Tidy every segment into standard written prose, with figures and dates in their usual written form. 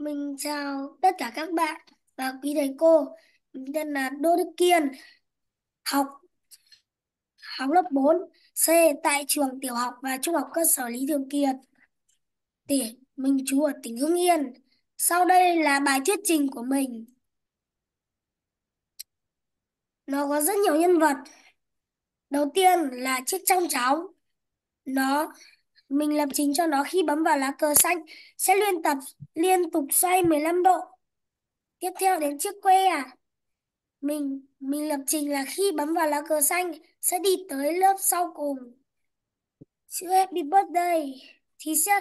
Mình chào tất cả các bạn và quý thầy cô. Mình tên là Đỗ Đức Kiên, học lớp 4C tại trường tiểu học và trung học cơ sở Lý Thường Kiệt. Mình trú ở tỉnh Hưng Yên. Sau đây là bài thuyết trình của mình. Nó có rất nhiều nhân vật. Đầu tiên là chiếc trong cháo. Mình lập trình cho nó khi bấm vào lá cờ xanh sẽ liên tục xoay 15 độ. Tiếp theo đến chiếc que. Mình lập trình là khi bấm vào lá cờ xanh sẽ đi tới lớp sau cùng. Chữ Happy Birthday thì sẽ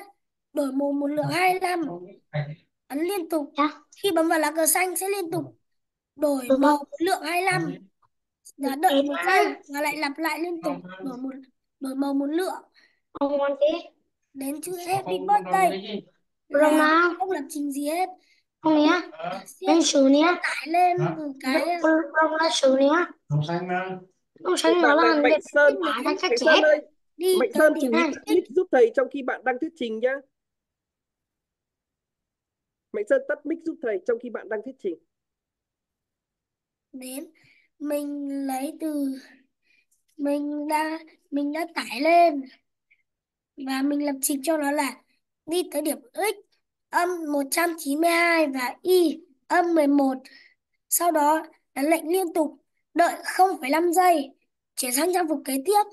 đổi màu một lượt 25. Ấn liên tục. Khi bấm vào lá cờ xanh sẽ liên tục đổi màu một lượt 25. Đã đợi một giây và lại lặp lại liên tục đổi màu một lượt. Đến chữ Happy Birthday là không lập trình gì hết. Tải lên từ cái Không xanh nó là Mạnh Sơn. Mạnh Sơn chỉ clip giúp thầy trong khi bạn đang thuyết trình nhá. Mạnh Sơn tắt mic giúp thầy trong khi bạn đang thuyết trình. Mình đã tải lên và mình lập trình cho nó là đi tới điểm x âm 192 và y âm 11. Sau đó là lệnh liên tục đợi 0,5 giây chuyển sang trang phục kế tiếp.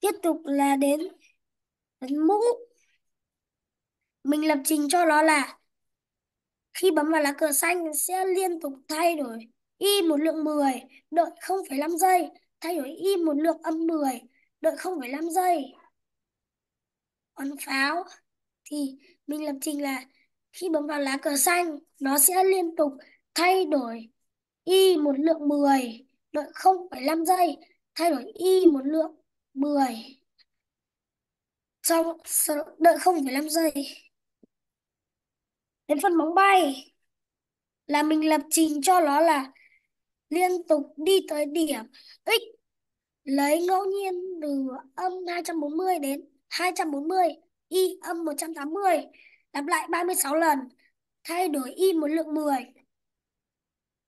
Tiếp tục là đến mũ. Mình lập trình cho nó là khi bấm vào lá cờ xanh sẽ liên tục thay đổi y một lượng 10 đợi 0,5 giây, thay đổi y một lượng âm 10 đợi 0,5 giây. Còn pháo thì mình lập trình là khi bấm vào lá cờ xanh nó sẽ liên tục thay đổi y một lượng 10 đợi 0,5 giây, thay đổi y một lượng 10 đợi 0,5 giây. Đến phần bóng bay là mình lập trình cho nó là liên tục đi tới điểm x, lấy ngẫu nhiên từ âm 240 đến 240, y âm 180, lặp lại 36 lần, thay đổi y một lượng 10.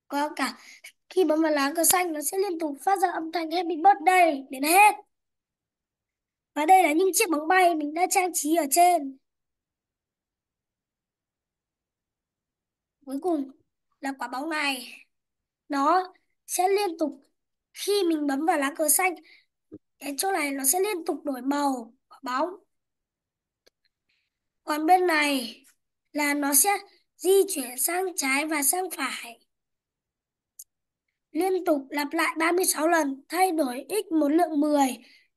Có cả khi bấm vào lá cờ xanh nó sẽ liên tục phát ra âm thanh Happy Birthday đến hết. Và đây là những chiếc bóng bay mình đã trang trí ở trên. Cuối cùng là quả bóng này. Nó sẽ liên tục khi mình bấm vào lá cờ xanh, cái chỗ này nó sẽ liên tục đổi màu quả bóng. Còn bên này là nó sẽ di chuyển sang trái và sang phải. Liên tục lặp lại 36 lần, thay đổi x một lượng 10,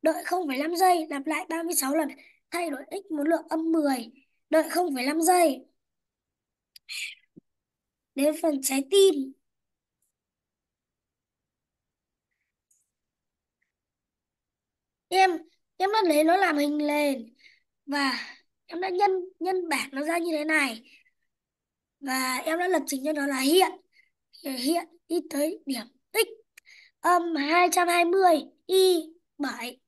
đợi 0,5 giây, lặp lại 36 lần, thay đổi x một lượng âm 10, đợi 0,5 giây. Đến phần trái tim. Em đã lấy nó làm hình nền và em đã nhân bản nó ra như thế này. Và em đã lập trình cho nó là hiện đi tới điểm x âm 220 y 7,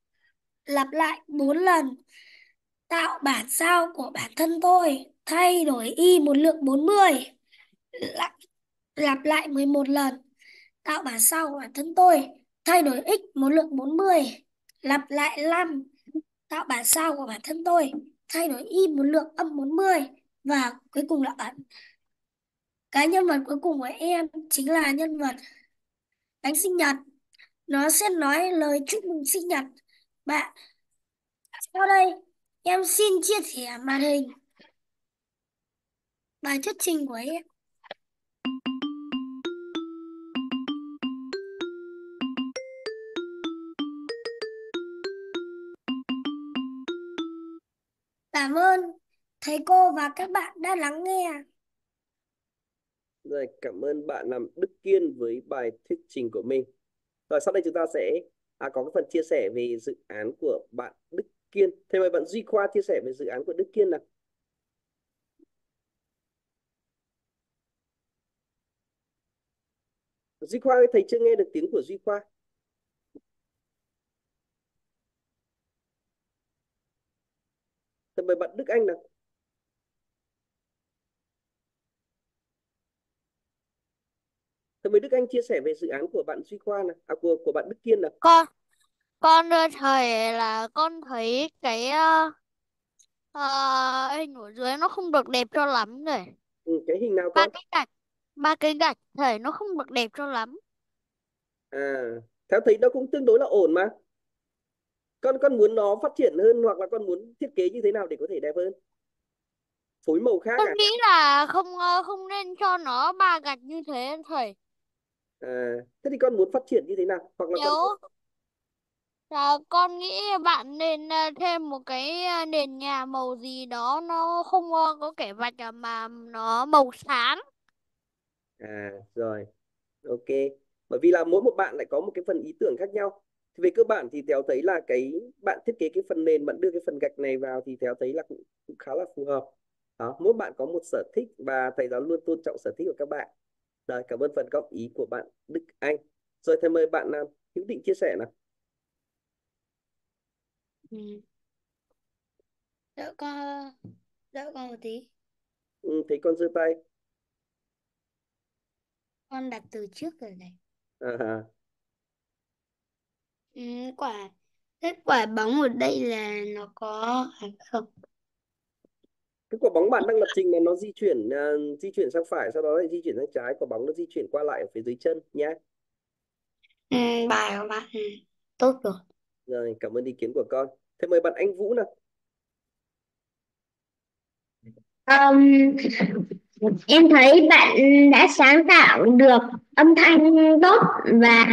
lặp lại 4 lần, tạo bản sao của bản thân tôi, thay đổi y một lượng 40, lặp lại 11 lần, tạo bản sao của bản thân tôi, thay đổi x một lượng 40, lặp lại 5, tạo bản sao của bản thân tôi, thay đổi y một lượng âm 40. Và cuối cùng là cái nhân vật cuối cùng của em chính là nhân vật bánh sinh nhật. Nó sẽ nói lời chúc mừng sinh nhật bạn. Sau đây em xin chia sẻ màn hình bài thuyết trình của em. Cảm ơn thầy cô và các bạn đã lắng nghe. Rồi, cảm ơn bạn làm Đức Kiên với bài thuyết trình của mình. Rồi, sau đây chúng ta sẽ có cái phần chia sẻ về dự án của bạn Đức Kiên. Thầy mời bạn Duy Khoa chia sẻ về dự án của Đức Kiên nào. Duy Khoa ơi, thầy chưa nghe được tiếng của Duy Khoa. Thầy mời bạn Đức Anh nào. mời Đức Anh chia sẻ về dự án của bạn Duy Khoa này, của bạn Đức Kiên này. Con thấy là con thấy cái hình ở dưới nó không được đẹp cho lắm rồi. Cái hình nào con? Ba cái gạch thấy nó không được đẹp cho lắm. Theo thấy nó cũng tương đối là ổn mà. Con muốn nó phát triển hơn hoặc là con muốn thiết kế như thế nào để có thể đẹp hơn? Phối màu khác. Con nghĩ là không nên cho nó ba gạch như thế thầy. Thế thì con muốn phát triển như thế nào? Hoặc là con nghĩ bạn nên thêm một cái nền nhà màu gì đó nó không có kẻ vạch mà nó màu sáng. Rồi. Ok. Bởi vì là mỗi một bạn lại có một cái phần ý tưởng khác nhau. Thì về cơ bản thì Théo thấy là cái bạn thiết kế cái phần nền, bạn đưa cái phần gạch này vào thì Théo thấy là cũng khá là phù hợp. Đó, mỗi bạn có một sở thích và thầy giáo luôn tôn trọng sở thích của các bạn. Rồi, cảm ơn phần góp ý của bạn Đức Anh. Rồi thầy mời bạn Hữu Định chia sẻ nào. Đợi con một tí. Thấy con giơ tay. Con đặt từ trước rồi này. Kết quả bóng ở đây là nó có hay không? Cái quả bóng bạn đang lập trình là nó di chuyển sang phải, sau đó lại di chuyển sang trái, quả bóng nó di chuyển qua lại ở phía dưới chân nhé. Bài của bạn tốt rồi. Rồi, cảm ơn ý kiến của con. Thế mời bạn Anh Vũ nào. Em thấy bạn đã sáng tạo được âm thanh tốt và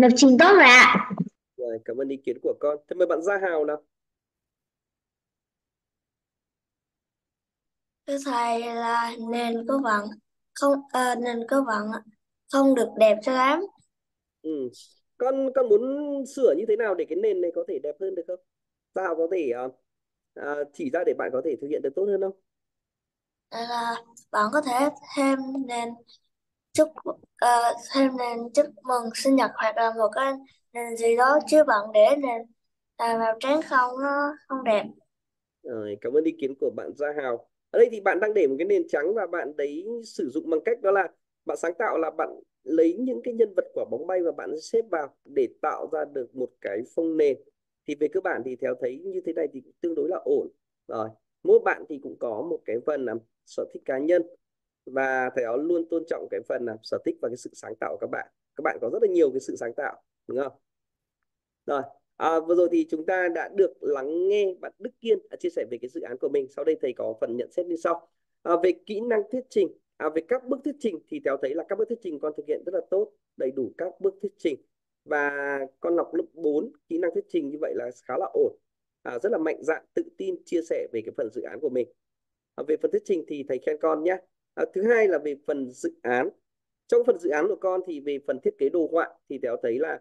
lập trình tốt rồi ạ. Rồi, cảm ơn ý kiến của con. Thế mời bạn Gia Hào nào. Thưa thầy là nền cơ bản không được đẹp cho lắm. Con muốn sửa như thế nào để cái nền này có thể đẹp hơn được không? Sao có thể chỉ ra để bạn có thể thực hiện được tốt hơn không? Bạn có thể thêm nền chúc mừng sinh nhật hoặc là một cái nền gì đó, chứ bạn để nền màu trắng không, nó không đẹp. Rồi, cảm ơn ý kiến của bạn Gia Hào. Ở đây thì bạn đang để một cái nền trắng và bạn đấy sử dụng bằng cách đó là bạn sáng tạo là bạn lấy những cái nhân vật quả bóng bay và bạn xếp vào để tạo ra được một cái phông nền. Thì về cơ bản thì Théo thấy như thế này thì tương đối là ổn. Rồi, mỗi bạn thì cũng có một cái phần là sở thích cá nhân và Théo luôn tôn trọng cái phần là sở thích và cái sự sáng tạo của các bạn. Các bạn có rất là nhiều cái sự sáng tạo, đúng không? Rồi, vừa rồi thì chúng ta đã được lắng nghe bạn Đức Kiên chia sẻ về cái dự án của mình. Sau đây thầy có phần nhận xét như sau. Về kỹ năng thuyết trình, về các bước thuyết trình thì Théo thấy là các bước thuyết trình con thực hiện rất là tốt, đầy đủ các bước thuyết trình. Và con học lớp 4 kỹ năng thuyết trình như vậy là khá là ổn, rất là mạnh dạn, tự tin chia sẻ về cái phần dự án của mình. Về phần thuyết trình thì thầy khen con nhé. Thứ hai là về phần dự án. Trong phần dự án của con thì về phần thiết kế đồ họa thì Théo thấy là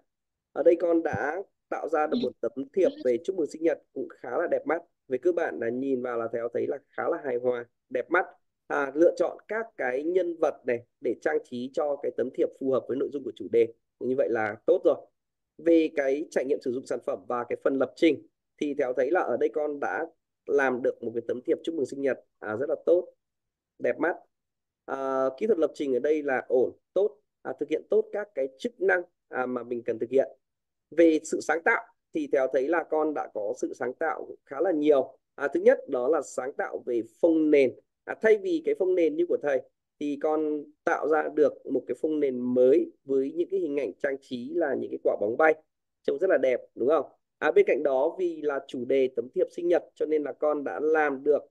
ở đây con đã tạo ra được một tấm thiệp về chúc mừng sinh nhật cũng khá là đẹp mắt. Về cơ bản là nhìn vào là Théo thấy là khá là hài hòa, đẹp mắt. Lựa chọn các cái nhân vật này để trang trí cho cái tấm thiệp phù hợp với nội dung của chủ đề. Như vậy là tốt rồi. Về cái trải nghiệm sử dụng sản phẩm và cái phần lập trình thì Théo thấy là ở đây con đã làm được một cái tấm thiệp chúc mừng sinh nhật rất là tốt, đẹp mắt. Kỹ thuật lập trình ở đây là ổn, tốt, thực hiện tốt các cái chức năng mà mình cần thực hiện. Về sự sáng tạo thì Théo thấy là con đã có sự sáng tạo khá là nhiều. Thứ nhất đó là sáng tạo về phông nền. Thay vì cái phông nền như của thầy thì con tạo ra được một cái phông nền mới với những cái hình ảnh trang trí là những cái quả bóng bay trông rất là đẹp, đúng không? Bên cạnh đó vì là chủ đề tấm thiệp sinh nhật cho nên là con đã làm được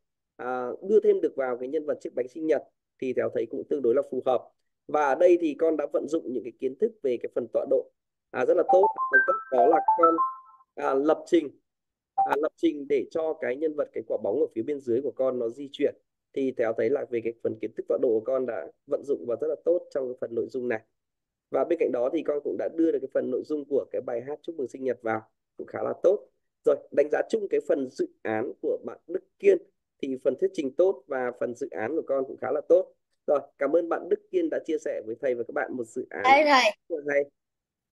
đưa thêm được vào cái nhân vật chiếc bánh sinh nhật thì Théo thấy cũng tương đối là phù hợp. Và ở đây thì con đã vận dụng những cái kiến thức về cái phần tọa độ rất là tốt. Đó là con lập trình để cho cái nhân vật, cái quả bóng ở phía bên dưới của con nó di chuyển. Thì Théo thấy là về cái phần kiến thức tọa độ của con đã vận dụng và rất là tốt trong cái phần nội dung này. Và bên cạnh đó thì con cũng đã đưa được cái phần nội dung của cái bài hát chúc mừng sinh nhật vào cũng khá là tốt. Rồi, đánh giá chung cái phần dự án của bạn Đức Kiên thì phần thuyết trình tốt và phần dự án của con cũng khá là tốt. Rồi, cảm ơn bạn Đức Kiên đã chia sẻ với thầy và các bạn một dự án. Thầy.